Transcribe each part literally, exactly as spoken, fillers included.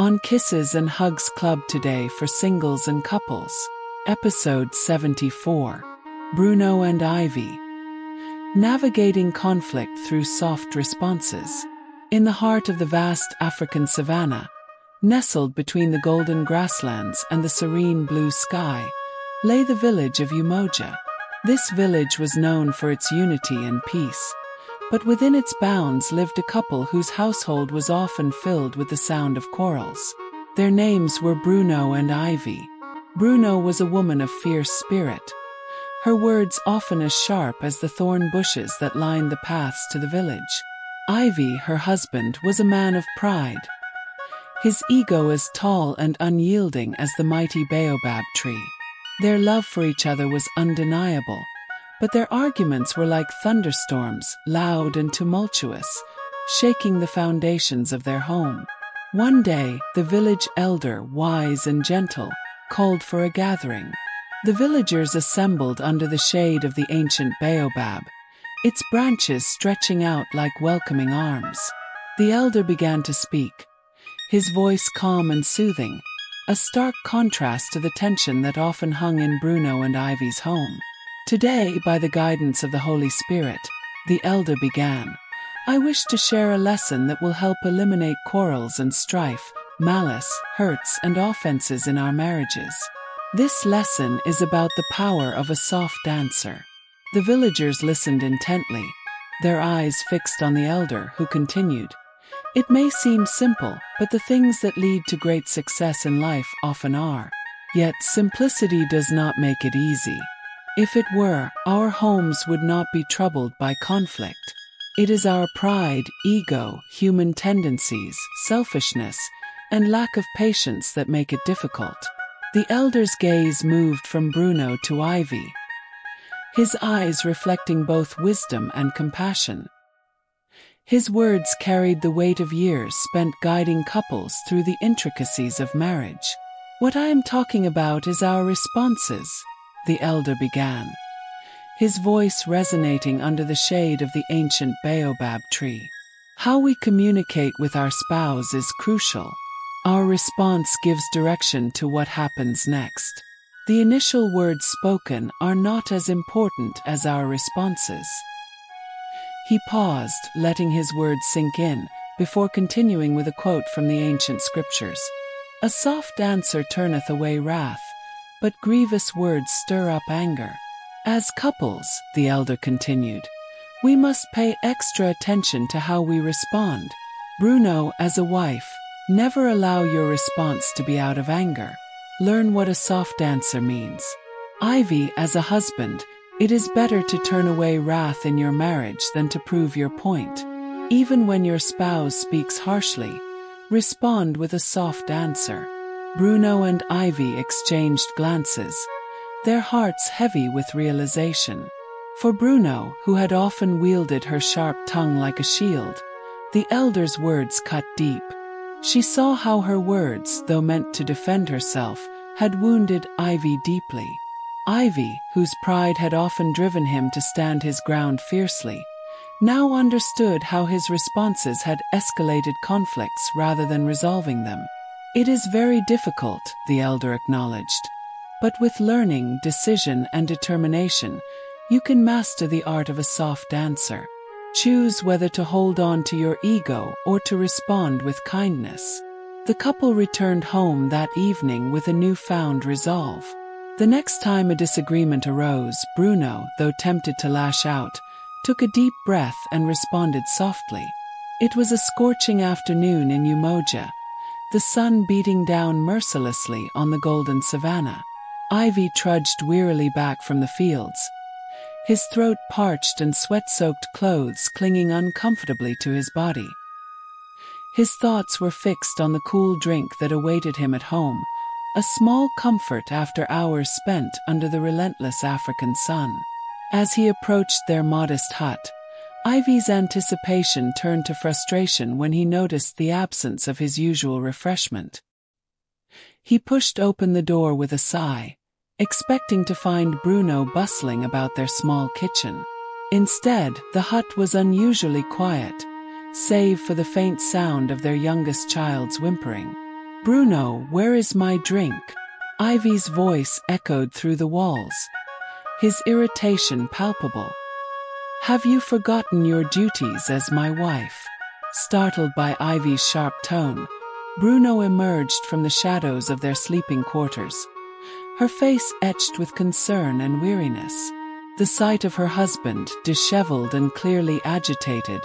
on Kisses and Hugs Club today for singles and couples, episode seventy-four, Bruno and Ivy. Navigating conflict through soft responses. In the heart of the vast African savanna, nestled between the golden grasslands and the serene blue sky, lay the village of Umoja. This village was known for its unity and peace, but within its bounds lived a couple whose household was often filled with the sound of quarrels. Their names were Bruno and Ivy. Bruno was a woman of fierce spirit, her words often as sharp as the thorn bushes that lined the paths to the village. Ivy, her husband, was a man of pride, his ego as tall and unyielding as the mighty baobab tree. Their love for each other was undeniable, but their arguments were like thunderstorms, loud and tumultuous, shaking the foundations of their home. One day, the village elder, wise and gentle, called for a gathering. The villagers assembled under the shade of the ancient baobab, its branches stretching out like welcoming arms. The elder began to speak, his voice calm and soothing, a stark contrast to the tension that often hung in Bruno and Ivy's home. "Today, by the guidance of the Holy Spirit," the elder began, "I wish to share a lesson that will help eliminate quarrels and strife, malice, hurts, and offenses in our marriages. This lesson is about the power of a soft answer." The villagers listened intently, their eyes fixed on the elder, who continued, "It may seem simple, but the things that lead to great success in life often are. Yet simplicity does not make it easy. If it were, our homes would not be troubled by conflict. It is our pride, ego, human tendencies, selfishness, and lack of patience that make it difficult." The elder's gaze moved from Bruno to Ivy, his eyes reflecting both wisdom and compassion. His words carried the weight of years spent guiding couples through the intricacies of marriage. "What I am talking about is our responses," the elder began, his voice resonating under the shade of the ancient baobab tree. "How we communicate with our spouse is crucial. Our response gives direction to what happens next. The initial words spoken are not as important as our responses." He paused, letting his words sink in, before continuing with a quote from the ancient scriptures. "A soft answer turneth away wrath, but grievous words stir up anger." "As couples," the elder continued, "we must pay extra attention to how we respond. Bruno, as a wife, never allow your response to be out of anger. Learn what a soft answer means. Ivy, as a husband, it is better to turn away wrath in your marriage than to prove your point. Even when your spouse speaks harshly, respond with a soft answer." Bruno and Ivy exchanged glances, their hearts heavy with realization. For Bruno, who had often wielded her sharp tongue like a shield, the elder's words cut deep. She saw how her words, though meant to defend herself, had wounded Ivy deeply. Ivy, whose pride had often driven him to stand his ground fiercely, now understood how his responses had escalated conflicts rather than resolving them. "It is very difficult," the elder acknowledged, "but with learning, decision, and determination, you can master the art of a soft answer. Choose whether to hold on to your ego or to respond with kindness." The couple returned home that evening with a newfound resolve. The next time a disagreement arose, Bruno, though tempted to lash out, took a deep breath and responded softly. It was a scorching afternoon in Umoja, the sun beating down mercilessly on the golden savanna. Ivy trudged wearily back from the fields, his throat parched and sweat-soaked clothes clinging uncomfortably to his body. His thoughts were fixed on the cool drink that awaited him at home, a small comfort after hours spent under the relentless African sun. As he approached their modest hut, Ivy's anticipation turned to frustration when he noticed the absence of his usual refreshment. He pushed open the door with a sigh, expecting to find Bruno bustling about their small kitchen. Instead, the hut was unusually quiet, save for the faint sound of their youngest child's whimpering. Bruno, where is my drink? Ivy's voice echoed through the walls, his irritation palpable. Have you forgotten your duties as my wife? Startled by Ivy's sharp tone, Bruno emerged from the shadows of their sleeping quarters, her face etched with concern and weariness. The sight of her husband, disheveled and clearly agitated,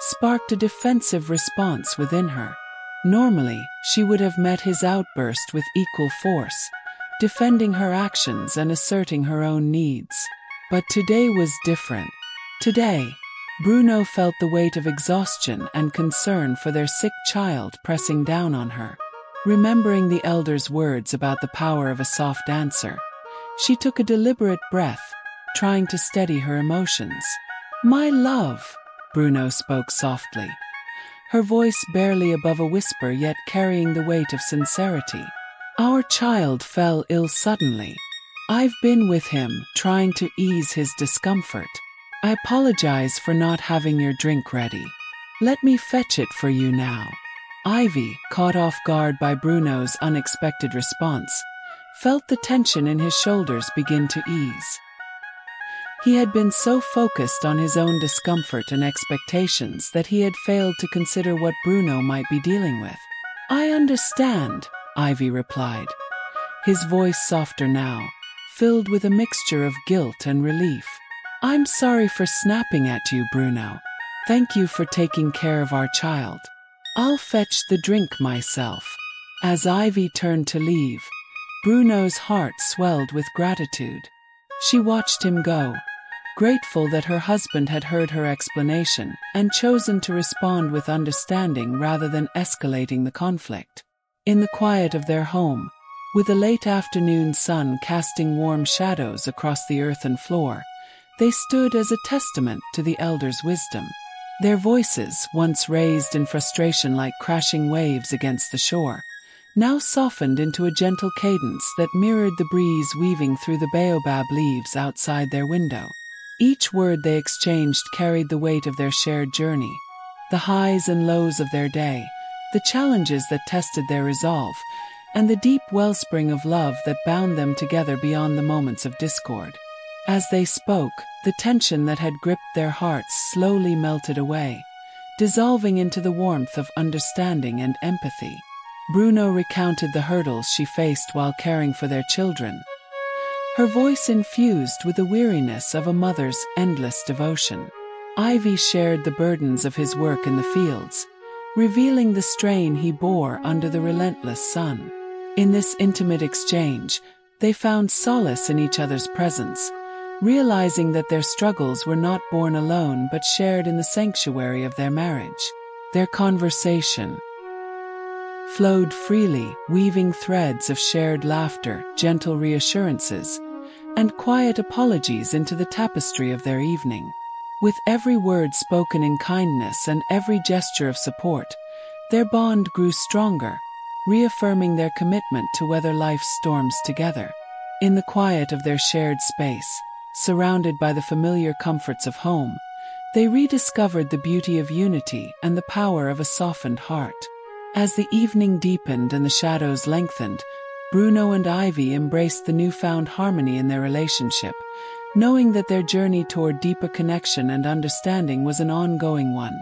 sparked a defensive response within her. Normally, she would have met his outburst with equal force, defending her actions and asserting her own needs. But today was different. Today, Bruno felt the weight of exhaustion and concern for their sick child pressing down on her. Remembering the elder's words about the power of a soft answer, she took a deliberate breath, trying to steady her emotions. "My love," Bruno spoke softly, her voice barely above a whisper yet carrying the weight of sincerity. "Our child fell ill suddenly. I've been with him, trying to ease his discomfort. I apologize for not having your drink ready. Let me fetch it for you now." Ivy, caught off guard by Bruno's unexpected response, felt the tension in his shoulders begin to ease. He had been so focused on his own discomfort and expectations that he had failed to consider what Bruno might be dealing with. "I understand," Ivy replied, his voice softer now, filled with a mixture of guilt and relief. "I'm sorry for snapping at you, Bruno. Thank you for taking care of our child. I'll fetch the drink myself." As Ivy turned to leave, Bruno's heart swelled with gratitude. She watched him go, grateful that her husband had heard her explanation and chosen to respond with understanding rather than escalating the conflict. In the quiet of their home, with the late afternoon sun casting warm shadows across the earthen floor, they stood as a testament to the elder's wisdom. Their voices, once raised in frustration like crashing waves against the shore, now softened into a gentle cadence that mirrored the breeze weaving through the baobab leaves outside their window. Each word they exchanged carried the weight of their shared journey, the highs and lows of their day, the challenges that tested their resolve, and the deep wellspring of love that bound them together beyond the moments of discord. As they spoke, the tension that had gripped their hearts slowly melted away, dissolving into the warmth of understanding and empathy. Bruno recounted the hurdles she faced while caring for their children, her voice infused with the weariness of a mother's endless devotion. Ivy shared the burdens of his work in the fields, revealing the strain he bore under the relentless sun. In this intimate exchange, they found solace in each other's presence, realizing that their struggles were not borne alone but shared in the sanctuary of their marriage. Their conversation flowed freely, weaving threads of shared laughter, gentle reassurances, and quiet apologies into the tapestry of their evening. With every word spoken in kindness and every gesture of support, their bond grew stronger, reaffirming their commitment to weather life's storms together. In the quiet of their shared space, surrounded by the familiar comforts of home, they rediscovered the beauty of unity and the power of a softened heart. As the evening deepened and the shadows lengthened, Bruno and Ivy embraced the newfound harmony in their relationship, knowing that their journey toward deeper connection and understanding was an ongoing one,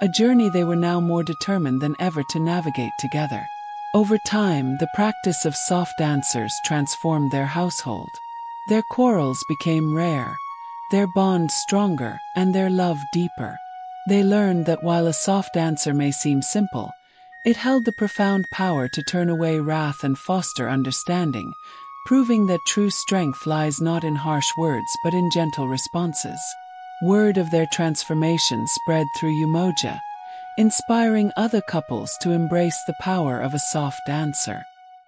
a journey they were now more determined than ever to navigate together. Over time, the practice of soft answers transformed their household. Their quarrels became rare, their bond stronger, and their love deeper. They learned that while a soft answer may seem simple, it held the profound power to turn away wrath and foster understanding, proving that true strength lies not in harsh words but in gentle responses. Word of their transformation spread through Umoja, inspiring other couples to embrace the power of a soft answer.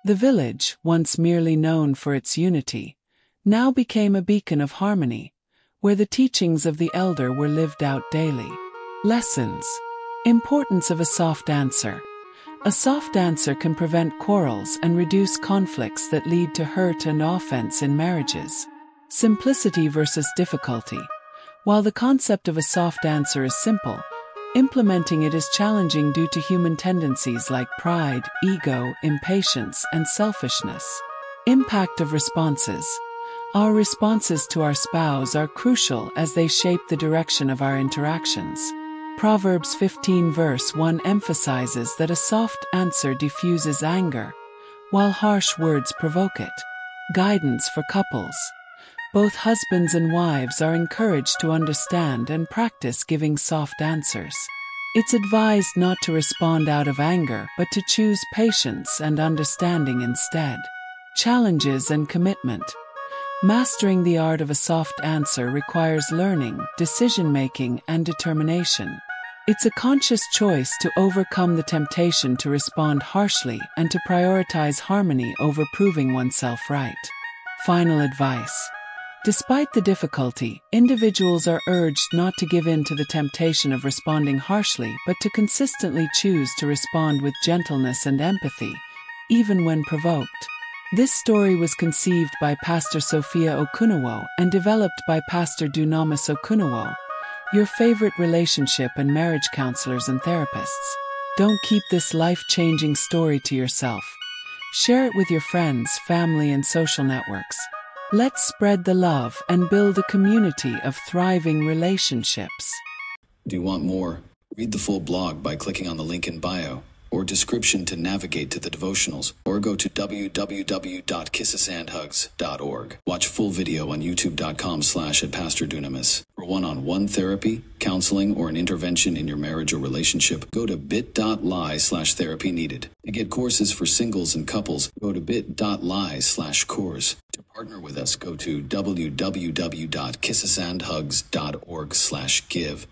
The village, once merely known for its unity, now became a beacon of harmony, where the teachings of the elder were lived out daily. Lessons. Importance of a soft answer. A soft answer can prevent quarrels and reduce conflicts that lead to hurt and offense in marriages. Simplicity versus difficulty. While the concept of a soft answer is simple, Implementing it is challenging due to human tendencies like pride, ego, impatience, and selfishness. Impact of responses. Our responses to our spouse are crucial as they shape the direction of our interactions. Proverbs fifteen verse one emphasizes that a soft answer diffuses anger, while harsh words provoke it. Guidance for couples. Both husbands and wives are encouraged to understand and practice giving soft answers. It's advised not to respond out of anger, but to choose patience and understanding instead. Challenges and commitment. Mastering the art of a soft answer requires learning, decision-making, and determination. It's a conscious choice to overcome the temptation to respond harshly and to prioritize harmony over proving oneself right. Final advice. Despite the difficulty, individuals are urged not to give in to the temptation of responding harshly, but to consistently choose to respond with gentleness and empathy, even when provoked. This story was conceived by Pastor Sophia Okunowo and developed by Pastor Dunamis Okunowo, your favorite relationship and marriage counselors and therapists. Don't keep this life-changing story to yourself. Share it with your friends, family, and social networks. Let's spread the love and build a community of thriving relationships. Do you want more? Read the full blog by clicking on the link in bio or description to navigate to the devotionals, or go to w w w dot kisses and hugs dot org. Watch full video on youtube dot com slash at Pastor Dunamis. For one-on-one therapy, counseling, or an intervention in your marriage or relationship, go to bit dot l y slash therapy needed. To get courses for singles and couples, go to bit dot l y slash course. To partner with us, go to w w w dot kisses and hugs dot org slash give.